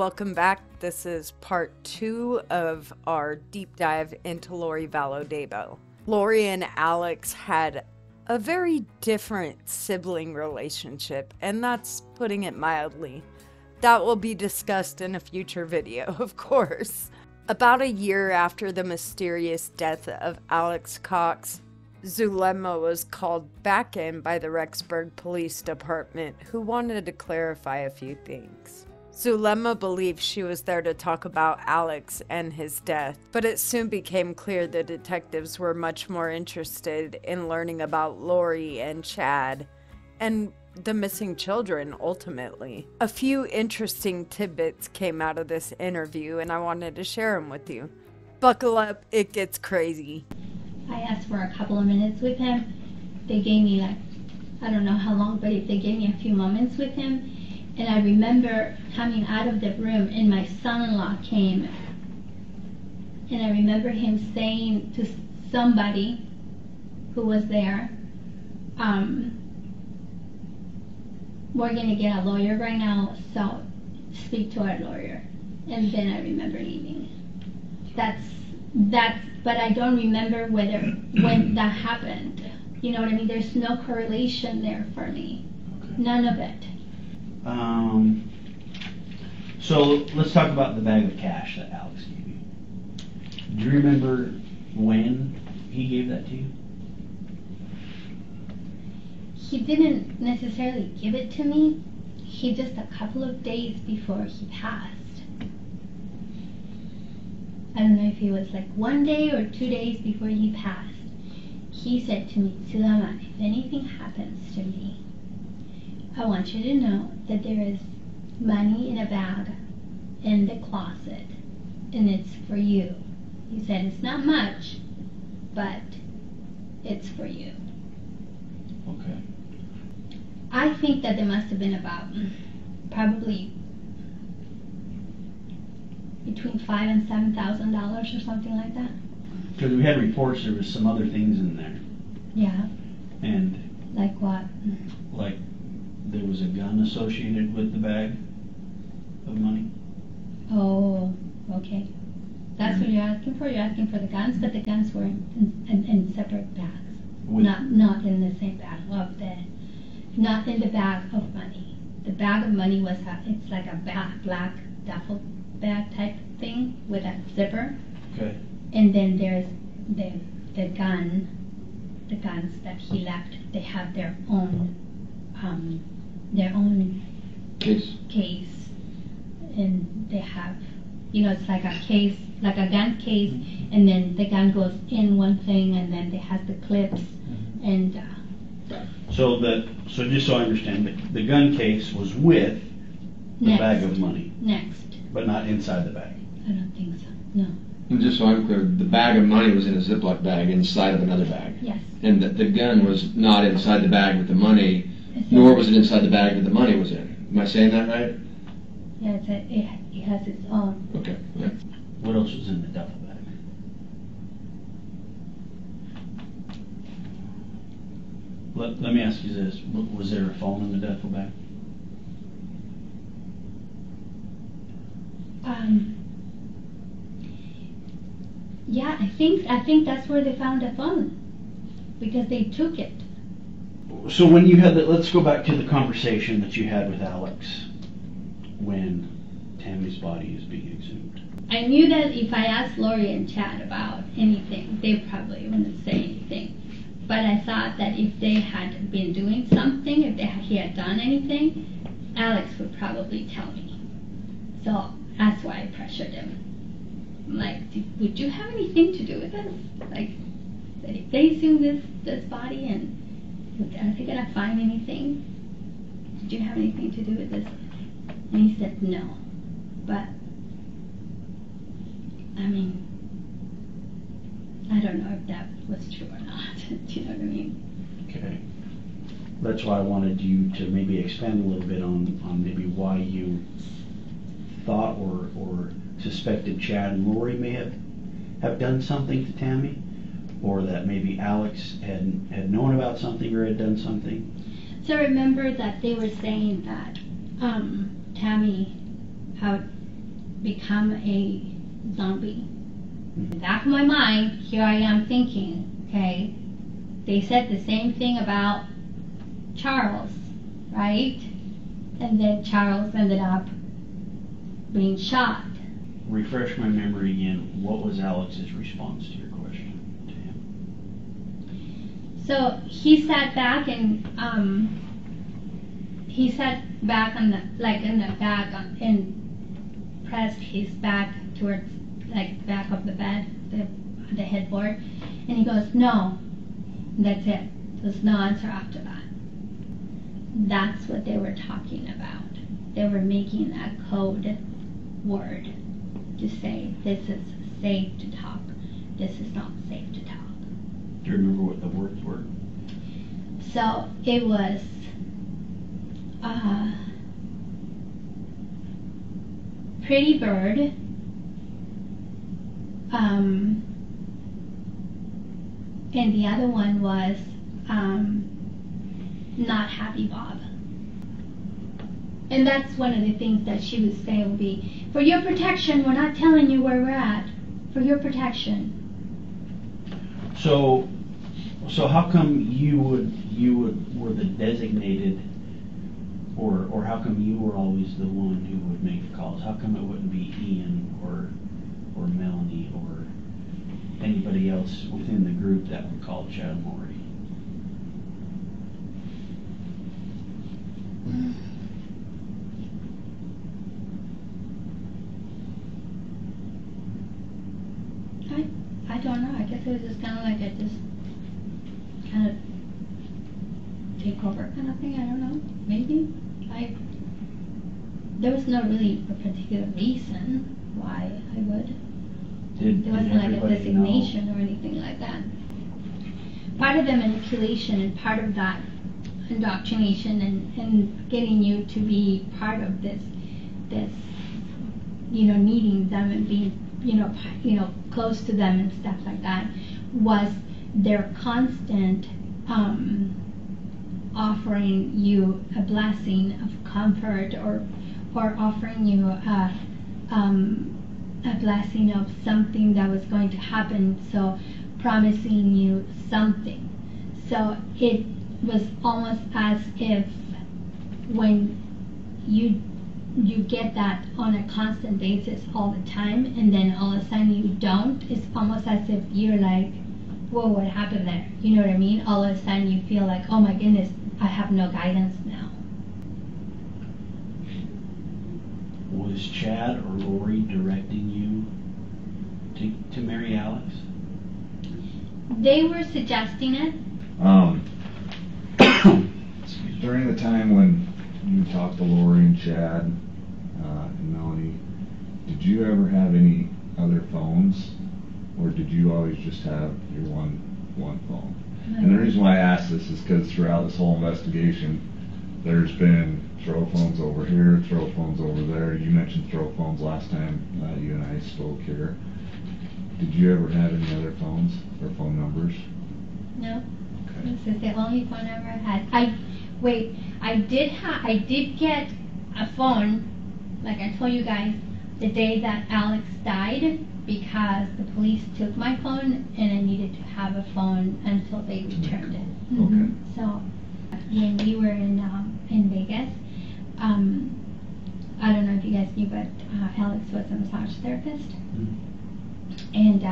Welcome back. This is part two of our deep dive into Lori Vallow Daybell. Lori and Alex had a very different sibling relationship, and that's putting it mildly. That will be discussed in a future video, of course. About a year after the mysterious death of Alex Cox, Zulema was called back in by the Rexburg Police Department, who wanted to clarify a few things. Zulema believed she was there to talk about Alex and his death, but it soon became clear the detectives were much more interested in learning about Lori and Chad, and the missing children, ultimately. A few interesting tidbits came out of this interview, and I wanted to share them with you. Buckle up, it gets crazy. I asked for a couple of minutes with him. They gave me, like, I don't know how long, but they gave me a few moments with him. And I remember coming out of the room and my son-in-law came. And I remember him saying to somebody who was there, we're gonna get a lawyer right now, so speak to our lawyer. And then I remember leaving. That's, but I don't remember whether, when that happened. You know what I mean? There's no correlation there for me. Okay. None of it. So let's talk about the bag of cash that Alex gave you. Do you remember when he gave that to you? He didn't necessarily give it to me. He just a couple of days before he passed. I don't know if it was like one day or 2 days before he passed. He said to me, Zulema, if anything happens to me, I want you to know that there is money in a bag in the closet, and it's for you. He said, it's not much, but it's for you. Okay. I think that there must have been about probably between $5,000 and $7,000 or something like that. Because we had reports there was some other things in there. Yeah. And like what? Like there was a gun associated with the bag of money. Oh, okay. That's what you're asking for. You're asking for the guns, but the guns were in separate bags, not in the same bag of the, not in the bag of money. The bag of money was it's like a black duffel bag type thing with a zipper. Okay. And then there's the guns that he left. They have their own case, and they have, you know, it's like a case, like a gun case, and then the gun goes in one thing, and then they have the clips, and. So just so I understand, the gun case was with the bag of money. Next. But not inside the bag. I don't think so. No. And just so I'm clear, the bag of money was in a Ziploc bag inside of another bag. Yes. And the gun was not inside the bag with the money. Nor was it inside the bag that the money was in. Am I saying that right? Yeah, it has its own. Okay. Yeah. What else was in the duffel bag? Let me ask you this. Was there a phone in the duffel bag? Yeah, I think that's where they found the phone, because they took it. So when you had that, let's go back to the conversation that you had with Alex when Tammy's body is being exhumed. I knew that if I asked Lori and Chad about anything, they probably wouldn't say anything. But I thought that if they had been doing something, if he had done anything, Alex would probably tell me. So that's why I pressured him. I'm like, would you have anything to do with this? Like, that if they exhume this body and are they gonna find anything? Did you have anything to do with this? And he said no. But I mean, I don't know if that was true or not. Do you know what I mean? Okay. That's why I wanted you to maybe expand a little bit on maybe why you thought or suspected Chad and Lori may have done something to Tammy, or that maybe Alex had known about something or had done something. So remember that they were saying that Tammy, how become a zombie. In the back of my mind, here I am thinking, okay, they said the same thing about Charles, right? And then Charles ended up being shot. Refresh my memory again. What was Alex's response to your question to him? So he sat back and he sat back on the and pressed his back towards like back of the bed, the headboard, and he goes, "No, that's it. There's no answer after that." That's what they were talking about. They were making a code word to say this is safe to talk, this is not safe to talk. Do you remember what the words were? So it was Pretty Bird, and the other one was Not Happy Bob. And that's one of the things that she would say would be, for your protection, we're not telling you where we're at. For your protection. So how come you were the designated, or how come you were always the one who would make the calls? How come it wouldn't be Ian or Melanie or anybody else within the group that would call Chad Morey? I don't know. I guess it was just kind of like I just kind of take over kind of thing. I don't know. Maybe. There was no really a particular reason why I would. There wasn't like a designation or anything like that. Part of the manipulation and part of that indoctrination and getting you to be part of this, you know, needing them and being, you know, close to them and stuff like that, was their constant offering you a blessing of comfort, or offering you a blessing of something that was going to happen, so promising you something. So it was almost as if when you get that on a constant basis all the time, and then all of a sudden you don't, it's almost as if you're like, whoa, what happened there? You know what I mean? All of a sudden you feel like, oh my goodness, I have no guidance now. Was Chad or Lori directing you to marry Alex? They were suggesting it. During the time when you talked to Lori and Chad and Melanie, did you ever have any other phones, or did you always just have your one phone? And the reason why I ask this is because throughout this whole investigation, there's been throw phones over here, throw phones over there. You mentioned throw phones last time you and I spoke here. Did you ever have any other phones or phone numbers? No. Okay. This is the only phone number I had. I did get a phone, like I told you guys, the day that Alex died, because the police took my phone and I needed to have a phone until they returned it. Mm-hmm. Okay. So when we were in Vegas, I don't know if you guys knew, but Alex was a massage therapist, mm-hmm. and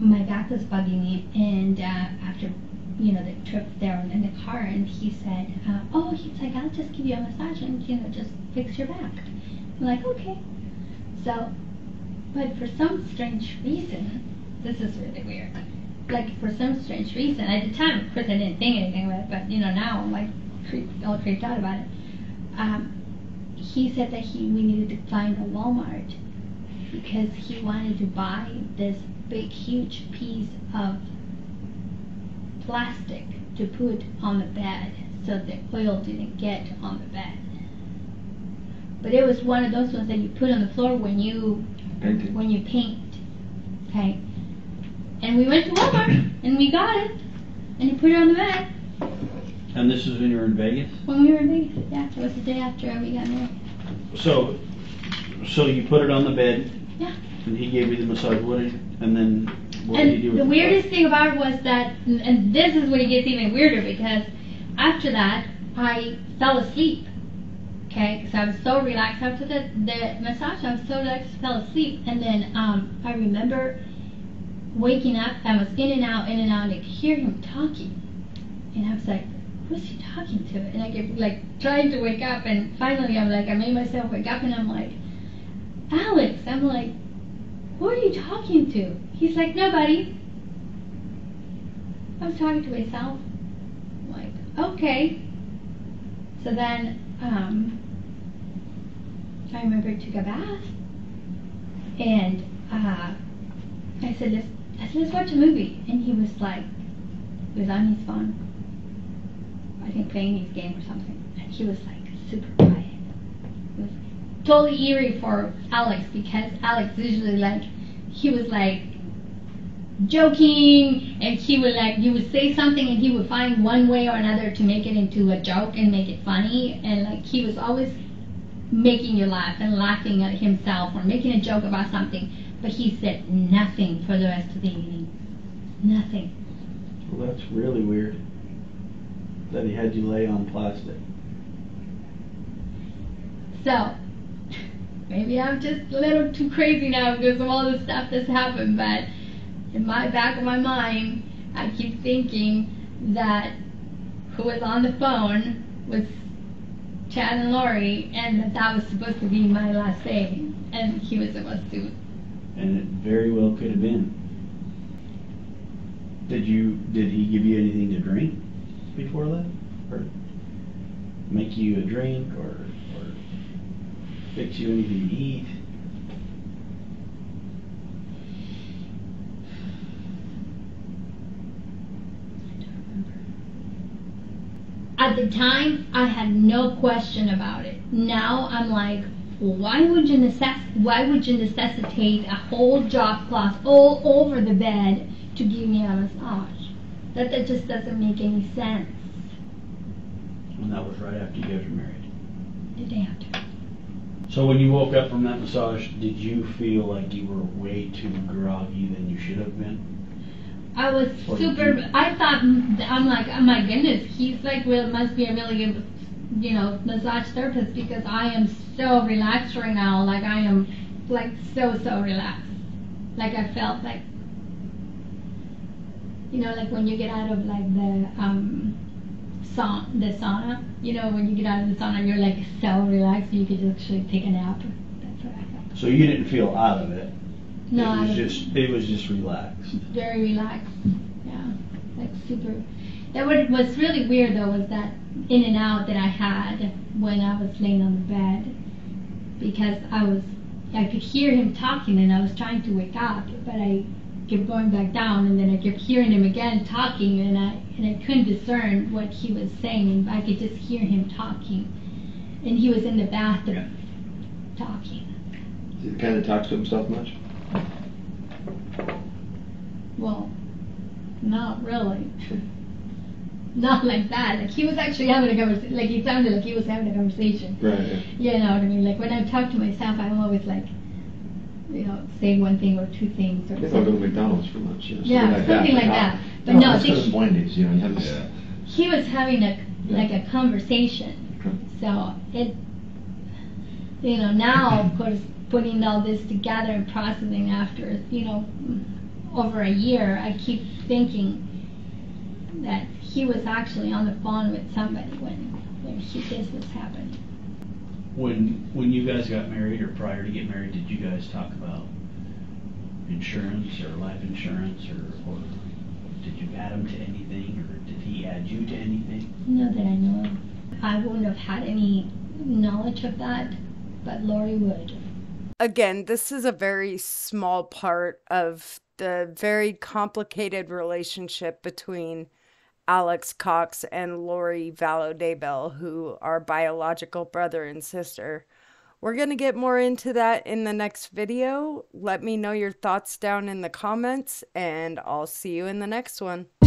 my back was bugging me, and after, you know, the trip there in the car, and he said, oh, he's like, I'll just give you a massage and, you know, just fix your back. I'm like, okay. So, but for some strange reason, this is really weird. Like, for some strange reason, at the time, of course, I didn't think anything about it, but, you know, now I'm like all creeped out about it. He said that we needed to find a Walmart because he wanted to buy this big, huge piece of plastic to put on the bed so the oil didn't get on the bed. But it was one of those ones that you put on the floor when you paint. Okay. And we went to Walmart and we got it and he put it on the bed. And this is when you were in Vegas? When we were in Vegas, yeah. It was the day after we got married. So you put it on the bed. Yeah. And he gave you the massage, and then what did you do? The weirdest thing about it was that, and this is when it gets even weirder, because after that, I fell asleep. Okay, because I was so relaxed after the massage. I was so relaxed, fell asleep, and then I remember waking up. I was in and out, and I could hear him talking, and I was like, "Who's he talking to?" And I kept like trying to wake up, and finally, I'm like, I made myself wake up, and I'm like, "Alex," I'm like, "Who are you talking to?" He's like, "Nobody. I was talking to myself." I'm like, "Okay." So then. I remember I took a bath, and I said, let's watch a movie. And he was like, he was on his phone, I think playing his game or something. And he was like super quiet. It was totally eerie for Alex, because Alex usually like, he was like joking, and he would like, you would say something and he would find one way or another to make it into a joke and make it funny, and like he was always making you laugh and laughing at himself or making a joke about something, but he said nothing for the rest of the evening. Nothing. Well, that's really weird that he had you lay on plastic. So maybe I'm just a little too crazy now because of all the stuff that's happened, but in my back of my mind, I keep thinking that who was on the phone was Chad and Lori, and that was supposed to be my last day, and he was supposed to. And it very well could have been. Did he give you anything to drink before that, or make you a drink, or fix you anything to eat? At the time, I had no question about it. Now I'm like, why would you necessitate a whole drop cloth all over the bed to give me a massage? That just doesn't make any sense. And that was right after you guys were married. The day after. So when you woke up from that massage, did you feel like you were way too groggy than you should have been? I was super, I thought, I'm like, oh my goodness, he's like, well, must be a really good, you know, massage therapist, because I am so relaxed right now. Like, I am, like, so relaxed. Like, I felt like, you know, like when you get out of, like, the sauna, you know, when you get out of the sauna, you're, like, so relaxed, you could actually take a nap. That's what I felt. So you didn't feel out of it? No, it was just relaxed. Very relaxed, yeah, like super. That what was really weird though was that in and out that I had when I was laying on the bed, because I could hear him talking and I was trying to wake up, but I kept going back down, and then I kept hearing him again talking, and I couldn't discern what he was saying, but I could just hear him talking, and he was in the bathroom talking. Did he kind of talk to himself much? Well, not really. Not like that. Like, he was actually having a conversation. Like, he sounded like he was having a conversation. Right. Yeah. You know what I mean? Like, when I talk to myself, I'm always like, you know, say one thing or two things. Or yeah, I'll go to McDonald's for lunch. You know, yeah, something like that. But no, I think Wendy's, you know, he was having a conversation. Okay. So it, you know, now of course putting all this together and processing after, you know, over a year, I keep thinking that he was actually on the phone with somebody when this was happening. When you guys got married, or prior to get married, did you guys talk about insurance or life insurance, or did you add him to anything, or did he add you to anything? No, that I know of. I wouldn't have had any knowledge of that, but Lori would. Again, this is a very small part of the very complicated relationship between Alex Cox and Lori Vallow Daybell, who are biological brother and sister. We're going to get more into that in the next video. Let me know your thoughts down in the comments, and I'll see you in the next one.